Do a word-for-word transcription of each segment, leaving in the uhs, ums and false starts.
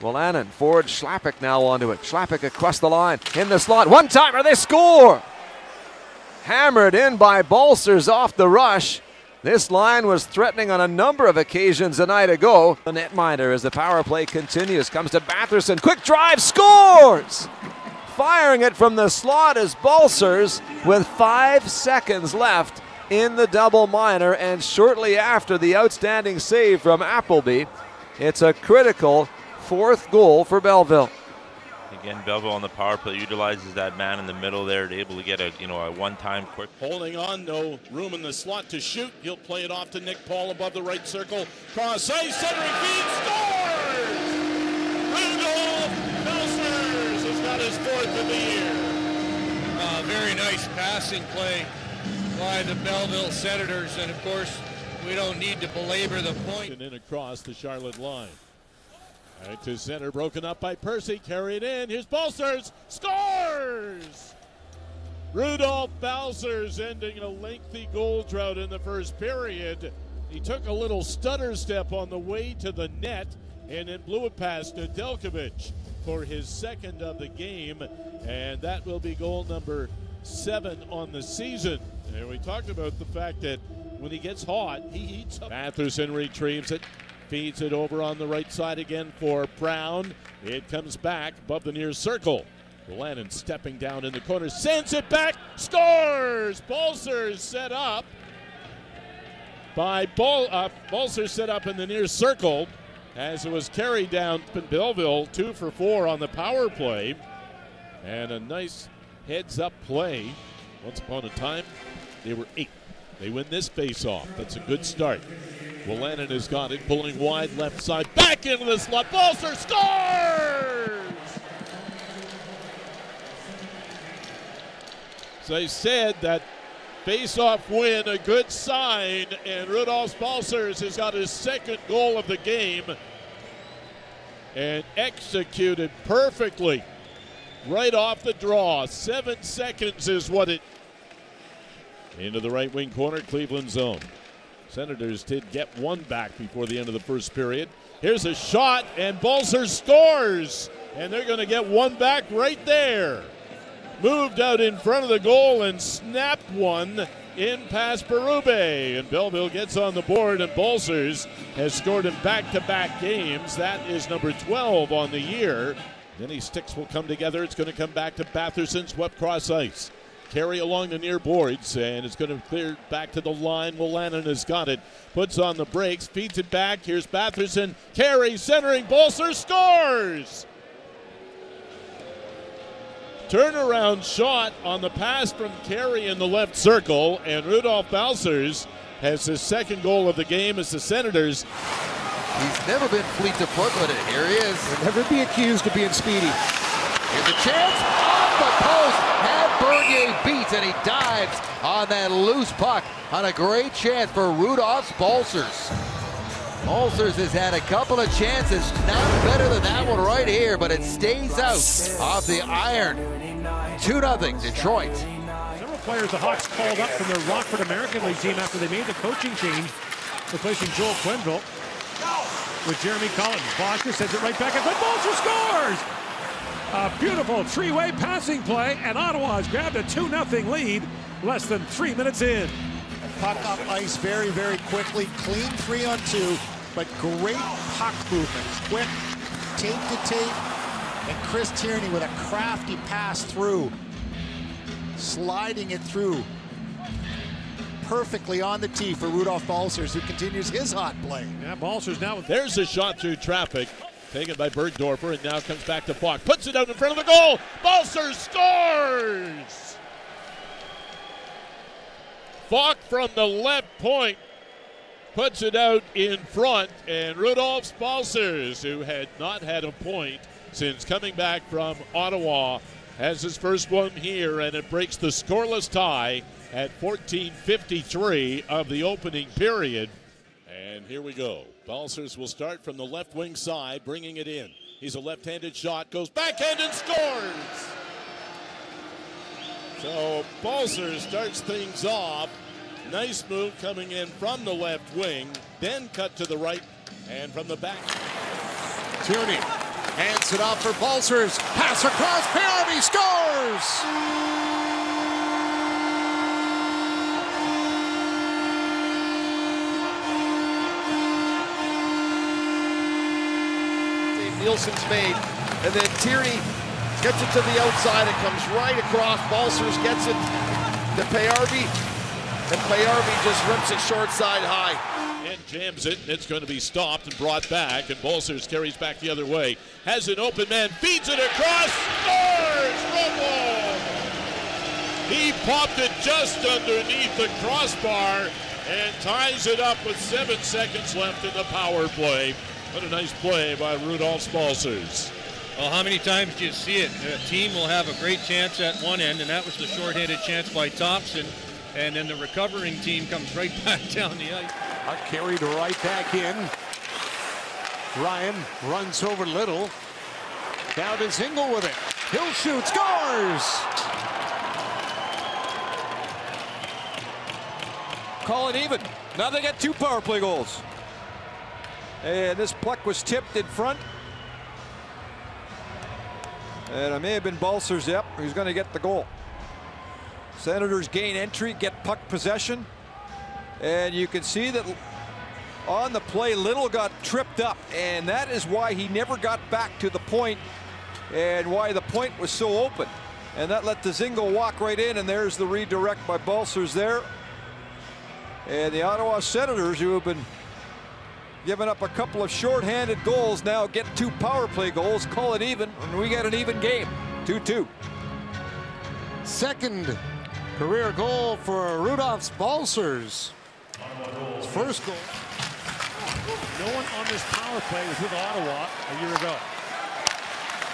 Wolanin forward, Chlapik now onto it. Chlapik across the line, in the slot. One-timer, they score! Hammered in by Balcers off the rush. This line was threatening on a number of occasions a night ago. The netminder as the power play continues. Comes to Batherson, quick drive, scores! Firing it from the slot is Balcers with five seconds left in the double minor, and shortly after the outstanding save from Appleby, it's a critical fourth goal for Belleville. Again, Belleville on the power play utilizes that man in the middle there to able to get a, you know, a one-time quick. Holding on, no room in the slot to shoot. He'll play it off to Nick Paul above the right circle. Cross ice, centering feed, scores! Rudolfs Balcers has got his fourth of the year. Uh, very nice passing play by the Belleville Senators, and of course, we don't need to belabor the point. And in across the Charlotte line. Right to center, broken up by Percy, carried in, here's Balcers, scores! Rudolfs Balcers ending a lengthy goal drought in the first period. He took a little stutter step on the way to the net and then blew it past Nedeljkovic for his second of the game, and that will be goal number seven on the season. And we talked about the fact that when he gets hot, he heats up. Matheson retrieves it. Feeds it over on the right side again for Brown. It comes back above the near circle. Lennon stepping down in the corner, sends it back, scores! Balcers set up by Bol uh, Balcers set up in the near circle as it was carried down. Belleville two for four on the power play, and a nice heads-up play. Once upon a time, they were eight. They win this face-off. That's a good start. Wolanin has got it, pulling wide left side, back into the slot, Balcers scores! So they said that face-off win, a good sign, and Rudolfs Balcers has got his second goal of the game and executed perfectly right off the draw. Seven seconds is what it... Into the right wing corner, Cleveland zone. Senators did get one back before the end of the first period. Here's a shot, and Balcers scores! And they're going to get one back right there. Moved out in front of the goal and snapped one in past Berube. And Belleville gets on the board, and Balcers has scored in back-to-back games. That is number twelve on the year. Many sticks will come together. It's going to come back to Batherson, swept cross ice. Carey along the near boards, and it's going to clear back to the line. Wolanin has got it, puts on the brakes, feeds it back. Here's Batherson, Carey centering, Balcers scores! Turnaround shot on the pass from Carey in the left circle, and Rudolfs Balcers has his second goal of the game as the Senators. He's never been fleet to foot, but here he is. He'll never be accused of being speedy. Here's a chance, off the post, had Bernier beat, and he dives on that loose puck on a great chance for Rudolfs Balcers. Balcers has had a couple of chances, not better than that one right here, but it stays out off the iron. two nothing Detroit. Several players the Hawks called up from their Rockford American League team after they made the coaching change, replacing Joel Quenneville with Jeremy Collins. Balcers sends it right back, and Balcers scores! A beautiful three-way passing play, and Ottawa has grabbed a two nothing lead less than three minutes in. Puck up ice very, very quickly. Clean three on two, but great puck movement. Quick, tape to tape, and Chris Tierney with a crafty pass through. Sliding it through perfectly on the tee for Rudolfs Balcers, who continues his hot play. Yeah, Balcers now. There's a shot through traffic. Taken by Burgdoerfer, and now comes back to Falk. Puts it out in front of the goal. Balcers scores! Falk from the left point puts it out in front, and Rudolfs Balcers, who had not had a point since coming back from Ottawa, has his first one here, and it breaks the scoreless tie at fourteen fifty-three of the opening period. And here we go. Balcers will start from the left wing side, bringing it in. He's a left-handed shot, goes backhand and scores! So Balcers starts things off. Nice move coming in from the left wing, then cut to the right and from the back. Tierney Hands it off for Balcers. Pass across. Pajarvi scores! Nielsen's made, and then Tierney gets it to the outside. It comes right across. Balcers gets it to Pajarvi, and Pajarvi just rips it short side high. And jams it, and it's going to be stopped and brought back, and Balcers carries back the other way. Has an open man, feeds it across, scores! Rumble! He popped it just underneath the crossbar and ties it up with seven seconds left in the power play. What a nice play by Rudolfs Balcers. Well, how many times do you see it? A team will have a great chance at one end, and that was the short-handed chance by Thompson, and then the recovering team comes right back down the ice. A carry to right back in. Ryan runs over Little. Now to Zingle with it. Hill shoots, scores! Call it even. Now they got two power play goals. And this puck was tipped in front. And it may have been Balcers, yep, who's going to get the goal. Senators gain entry, get puck possession. And you can see that on the play, Little got tripped up. And that is why he never got back to the point and why the point was so open. And that let the Zingle walk right in. And there's the redirect by Balcers there. And the Ottawa Senators, who have been giving up a couple of shorthanded goals, now get two power play goals, call it even, and we get an even game. two two. Second career goal for Rudolfs Balcers. His first goal. No one on this power play was with Ottawa a year ago.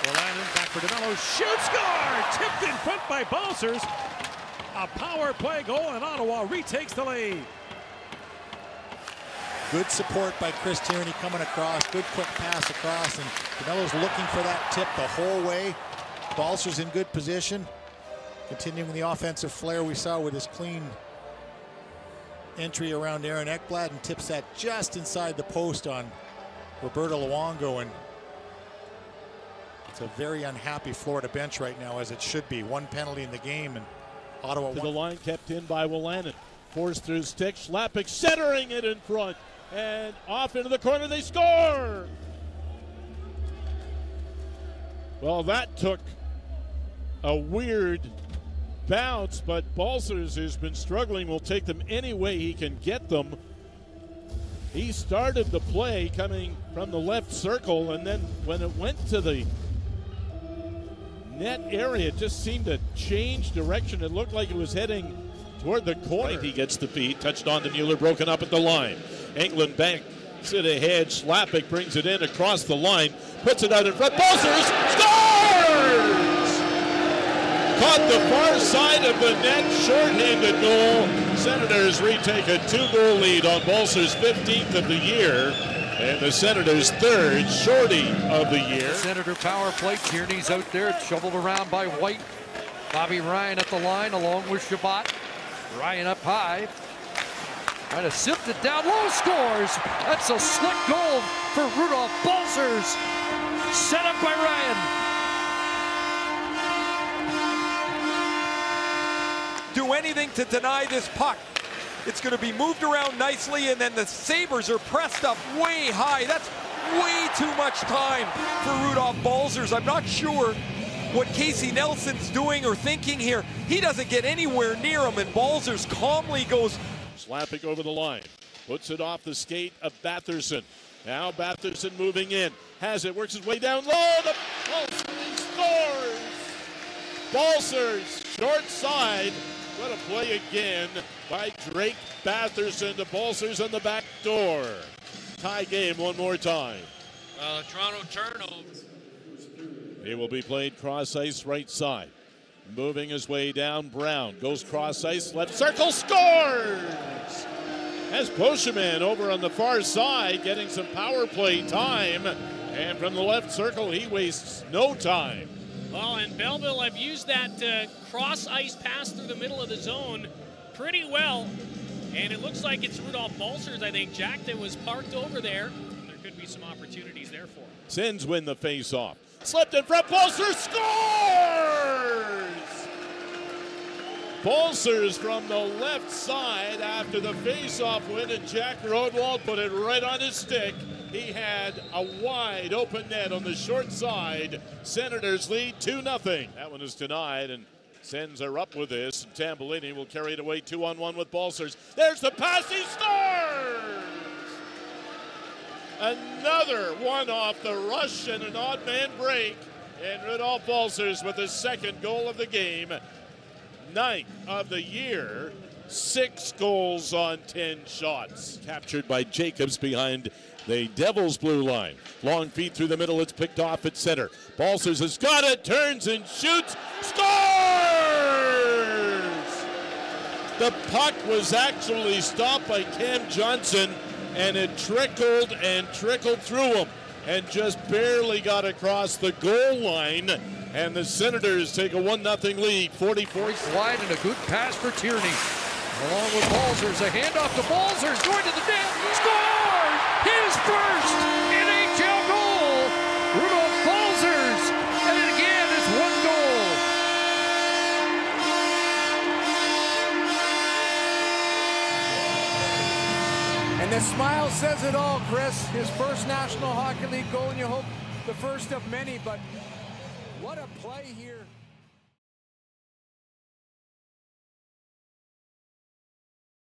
Wolanin back for DeMelo. Shoot, score! Tipped in front by Balcers. A power play goal, and Ottawa retakes the lead. Good support by Chris Tierney coming across. Good quick pass across, and DeMelo's looking for that tip the whole way. Balcers in good position. Continuing the offensive flair we saw with his clean entry around Aaron Ekblad, and tips that just inside the post on Roberto Luongo. And it's a very unhappy Florida bench right now, as it should be. One penalty in the game, and Ottawa to the line, kept in by Wolanin. Forced through stick. Chlapik centering it in front. And off into the corner, they score! Well, that took a weird bounce, but Balcers, who's been struggling, will take them any way he can get them. He started the play coming from the left circle, and then when it went to the net area, it just seemed to change direction. It looked like it was heading toward the corner. Right, he gets the feed, touched on to Mueller, broken up at the line. England banks it ahead. Chlapik brings it in across the line, puts it out in front. Balcers scores! Caught the far side of the net, shorthanded goal. Senators retake a two-goal lead on Balcers' fifteenth of the year, and the Senators' third shorty of the year. Senator power play. Tierney's out there, shoveled around by White. Bobby Ryan at the line, along with Shabbat. Ryan up high, trying to sift it down low, scores! That's a slick goal for Rudolf Balcers, set up by Ryan. Do anything to deny this puck. It's going to be moved around nicely, and then the Sabres are pressed up way high. That's way too much time for Rudolf Balcers. I'm not sure what Casey Nelson's doing or thinking here. He doesn't get anywhere near him, and Balcers calmly goes. Chlapik over the line, puts it off the skate of Batherson. Now Batherson moving in, has it, works his way down low, the Balcers scores! Balcers, short side. What a play again by Drake Batherson to Balcers on the back door. Tie game one more time. Well, Toronto turnovers. It will be played cross ice right side. Moving his way down, Brown goes cross ice, left circle, scores! As Beauchemin over on the far side, getting some power play time, and from the left circle, he wastes no time. Well, and Belleville have used that uh, cross ice pass through the middle of the zone pretty well, and it looks like it's Rudolf Balcers, I think, Jack, that was parked over there. There could be some opportunities there for him. Sens win the faceoff. Slipped in front, Balcers scores! Balcers from the left side after the faceoff win, and Jack Rodewald put it right on his stick. He had a wide open net on the short side. Senators lead two nothing. That one is denied, and Sens are up with this. And Tambellini will carry it away two on one with Balcers. There's the pass, he scores! Another one off the rush and an odd man break. And Rudolf Balcers with his second goal of the game. Ninth of the year. Six goals on ten shots. Captured by Jacobs behind the Devils' blue line. Long feed through the middle. It's picked off at center. Balcers has got it. Turns and shoots. Scores! The puck was actually stopped by Cam Johnson, and it trickled and trickled through him and just barely got across the goal line, and the Senators take a one nothing lead, forty-four. Wide and a good pass for Tierney. Along with Balcers, a handoff to Balcers, going to the net, score! His first N H L goal, Rudolf Balcers, and again it's one goal. And the smile says it all, Chris. His first National Hockey League goal, and you hope the first of many, but what a play here.